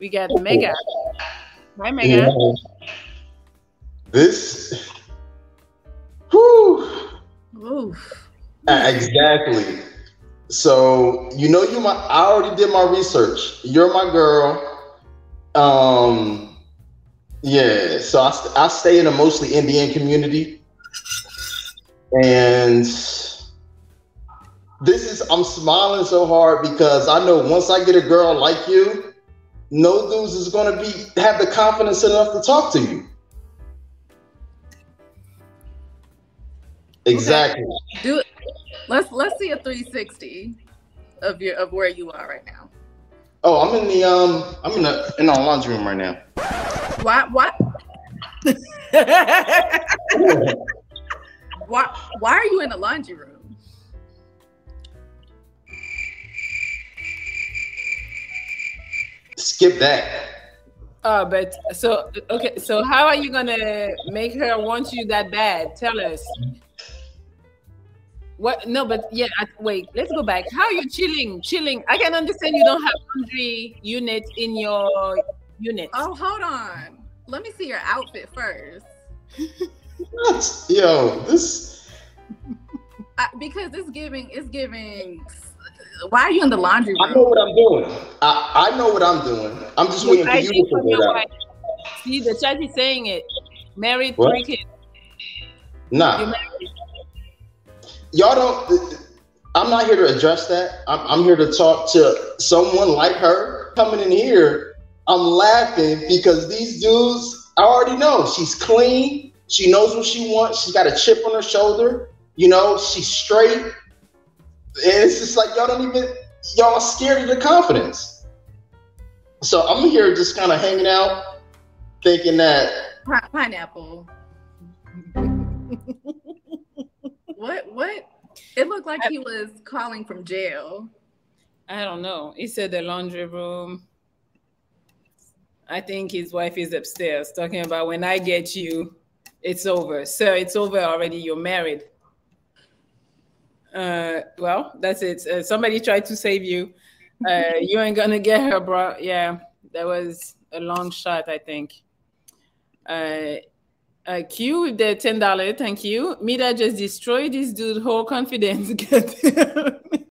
We got Mega. Hi, Mega. Yeah. This. Whew. Oof. Exactly. So, I already did my research. You're my girl. Yeah. So I stay in a mostly Indian community. And I'm smiling so hard because I know once I get a girl like you, no dudes is going to have the confidence enough to talk to you. Exactly. Okay. Let's see a 360 of where you are right now. Oh, I'm in the I'm in the laundry room right now. What? Why are you in the laundry room? Skip that. But so okay, so how are you gonna make her want you that bad? Tell us. What? No, but yeah, wait, let's go back. How are you chilling? I can understand you don't have laundry unit in your unit. Oh, hold on. Let me see your outfit first. Yo, this. Because it's giving. Why are you in the laundry room? I know what I'm doing. I know what I'm doing. I'm just waiting for you to figure it out. See, the chat is saying it. Married, 3 kids. Nah. Y'all don't. I'm not here to address that. I'm here to talk to someone like her coming in here. I'm laughing because these dudes, I already know she's clean. She knows what she wants. She got a chip on her shoulder. You know, she's straight. And it's just like y'all are scared of your confidence. So I'm here just kind of hanging out, thinking that pineapple. What? It looked like he was calling from jail. I don't know. He said the laundry room. I think his wife is upstairs talking about when I get you, it's over. Sir, it's over already. You're married. Well, that's it. Somebody tried to save you. You ain't gonna get her, bro. Yeah, that was a long shot, I think. Q with the $10, thank you. Mida just destroyed this dude's whole confidence.